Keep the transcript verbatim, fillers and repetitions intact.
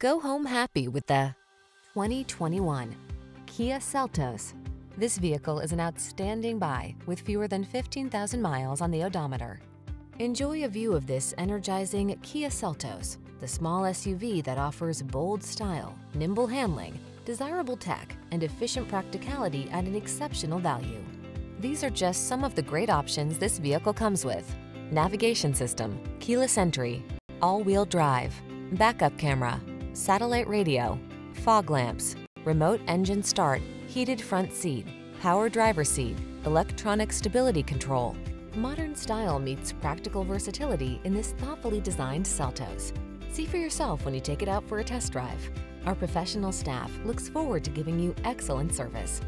Go home happy with the twenty twenty-one Kia Seltos. This vehicle is an outstanding buy with fewer than fifteen thousand miles on the odometer. Enjoy a view of this energizing Kia Seltos, the small S U V that offers bold style, nimble handling, desirable tech, and efficient practicality at an exceptional value. These are just some of the great options this vehicle comes with: navigation system, keyless entry, all-wheel drive, backup camera, satellite radio, fog lamps, remote engine start, heated front seat, power driver seat, electronic stability control. Modern style meets practical versatility in this thoughtfully designed Seltos. See for yourself when you take it out for a test drive. Our professional staff looks forward to giving you excellent service.